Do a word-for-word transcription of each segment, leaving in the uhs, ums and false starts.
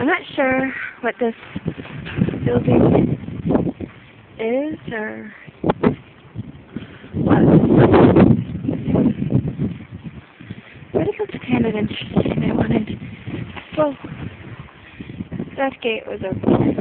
I'm not sure what this building is or what. Vertical Japan is interesting. I wanted. Well, that gate was open.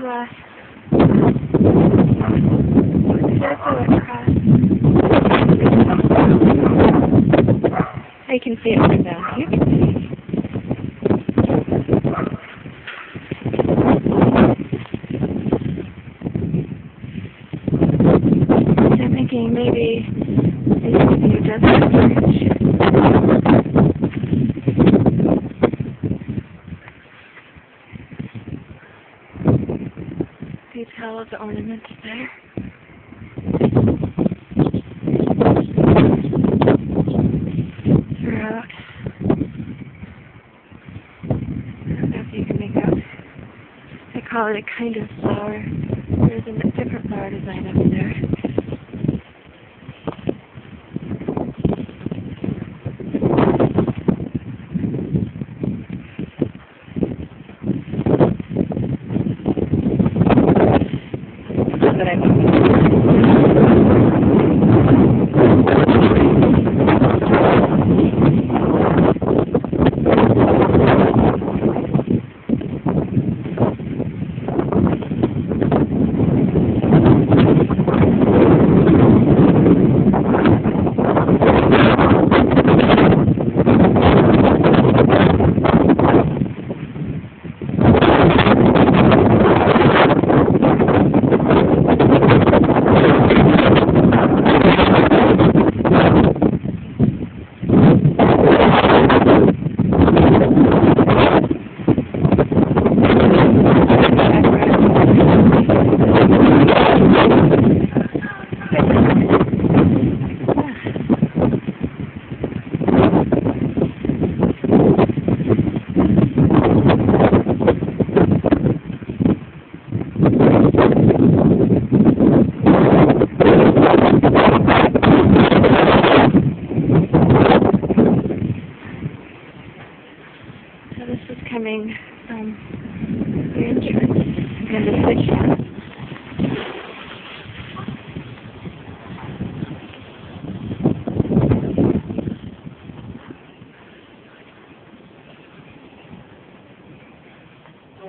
Glass. Circle across. I can see it from down here. You can see. So I'm thinking maybe it could be a desert bridge. You can tell the ornaments there. Throughout. I don't know if you can make out. I call it a kind of flower. There's a different flower design up there. Coming from the entrance. I'm going to switch now. On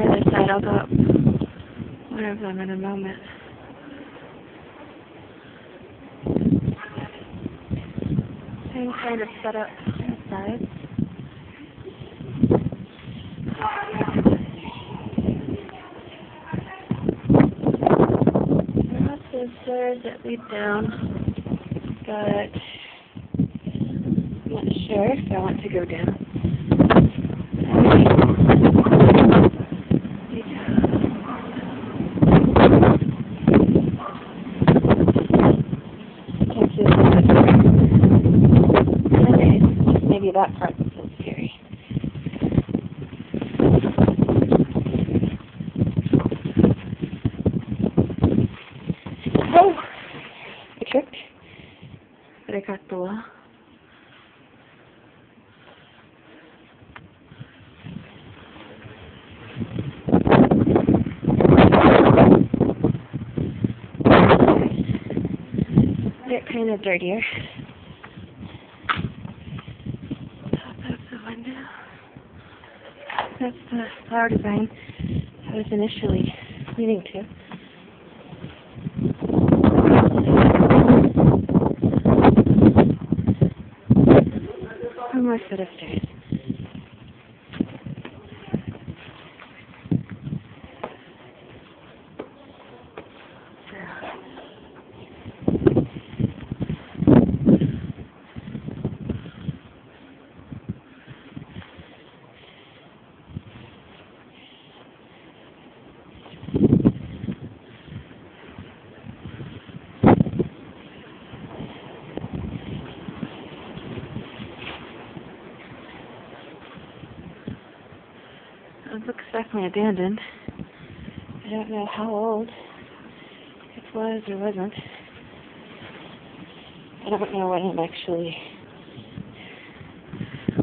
either side, I'll go up one of them in a moment. I'm kind of set up inside. Lots of stairs that lead down, but I'm not sure if I want to go down. That part is so scary. Oh! I tripped. But I caught the wall. They're kind of dirtier. That's the flower design I was initially leading to. One more set of stairs. definitely abandoned. I don't know how old it was or wasn't. I don't know what I'm actually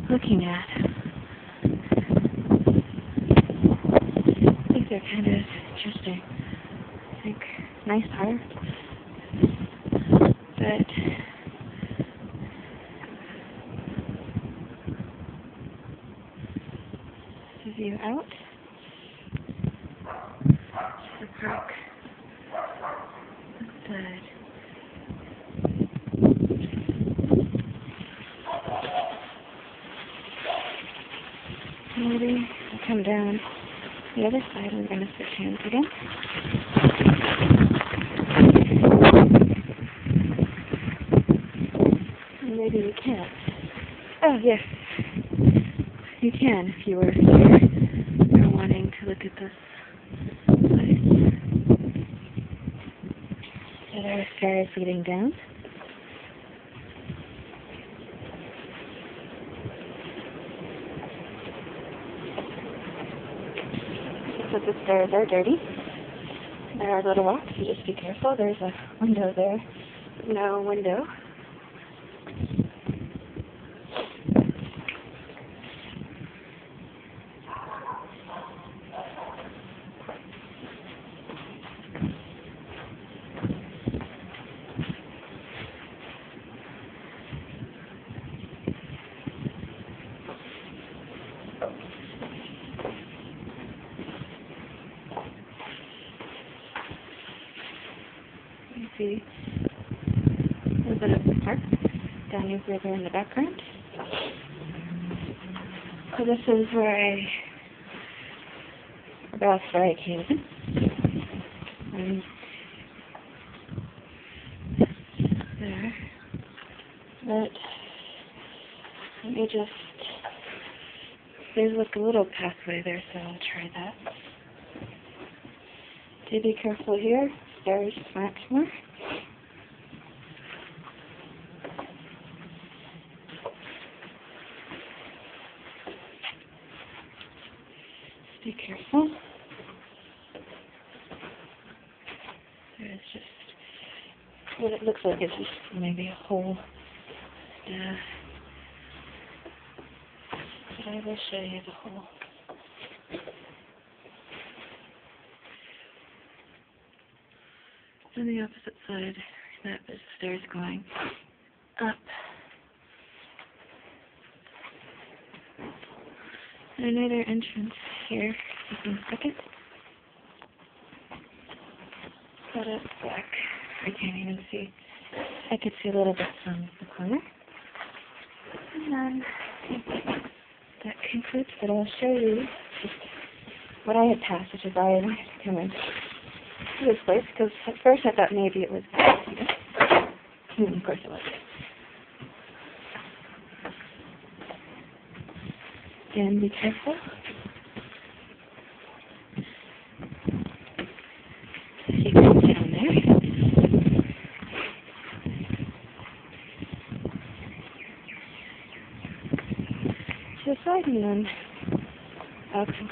looking at. I think they're kind of interesting. I think nice art. But view out the park. Looks good. Maybe I'll come down the other side. We're going to switch hands again. Maybe you can't. Oh yes. You can if you were here or wanting to look at this place. So there are stairs leading down. So the stairs are dirty. There are little rocks, so just be careful. There's a window there. No window. See a little bit of the park down New River in the background. So this is where I, that's where I came in. Um, there. But let me just, there's like a little pathway there, so I'll try that. Do be careful here. There's much more. Be careful. There's just what it looks like is just maybe a hole. Yeah. But I will show you the hole. On the opposite side, that is stairs going up. And another entrance here, just in a second. But it's black. I can't even see. I could see a little bit from the corner. And then that concludes it. I'll show you just what I had passed, which is why I wanted to come in this place, because at first I thought maybe it was hmm, of course it was. And be careful. She goes down there. To the side, and then I'll conclude.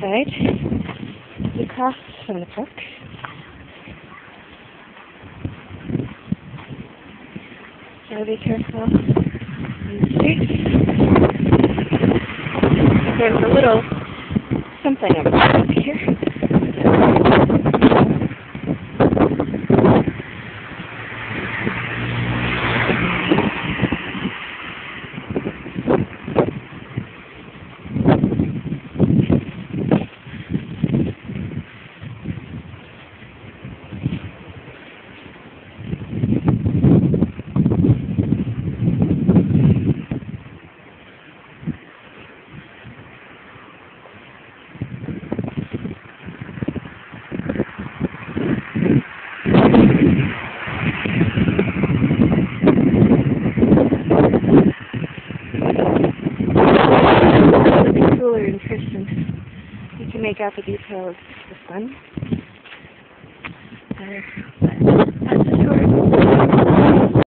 Side, across from the park. So be careful in the street. There's a little something over here. in person. You can make out the detail of the sun. There. But that's the story.